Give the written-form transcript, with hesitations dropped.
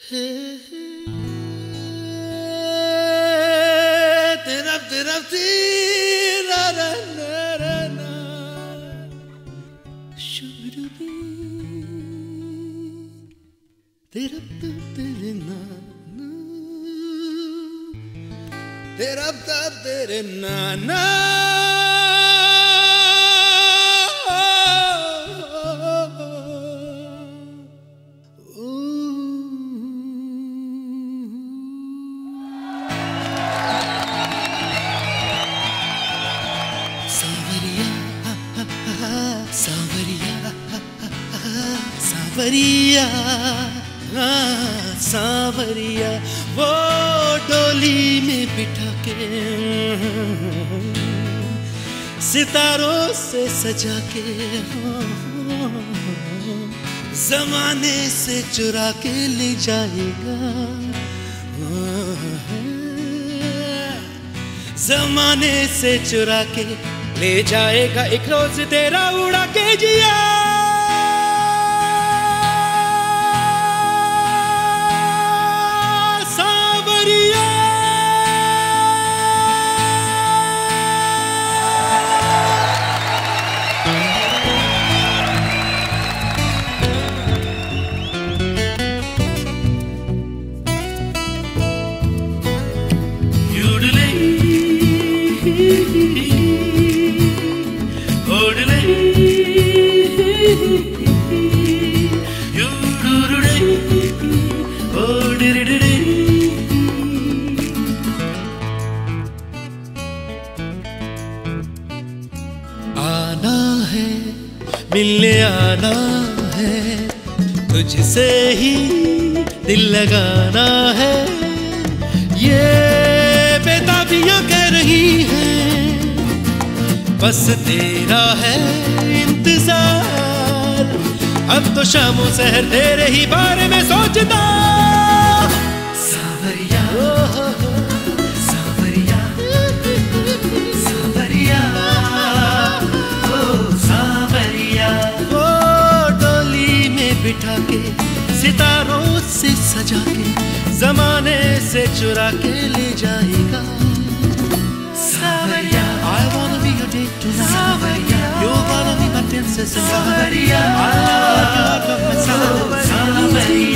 सावरिया सावरिया वो डोली में बिठा के सितारों से सजा के जमाने से चुरा के ले जाएगा, जमाने से चुरा के ले जाएगा। एक रोज तेरा उड़ा के जिया मिलने आना है, तुझसे ही दिल लगाना है। ये बेताबियां कह रही हैं, बस तेरा है इंतजार। अब तो शामों शहर तेरे ही बारे में सोचता। सावरिया सावरिया सावरिया बिठा के सितारों से सजा के जमाने से चुरा के ले जाएगा। सावरिया, I wanna be your date tonight. सावरिया, you wanna be my princess. सावरिया, I love you, सावरिया।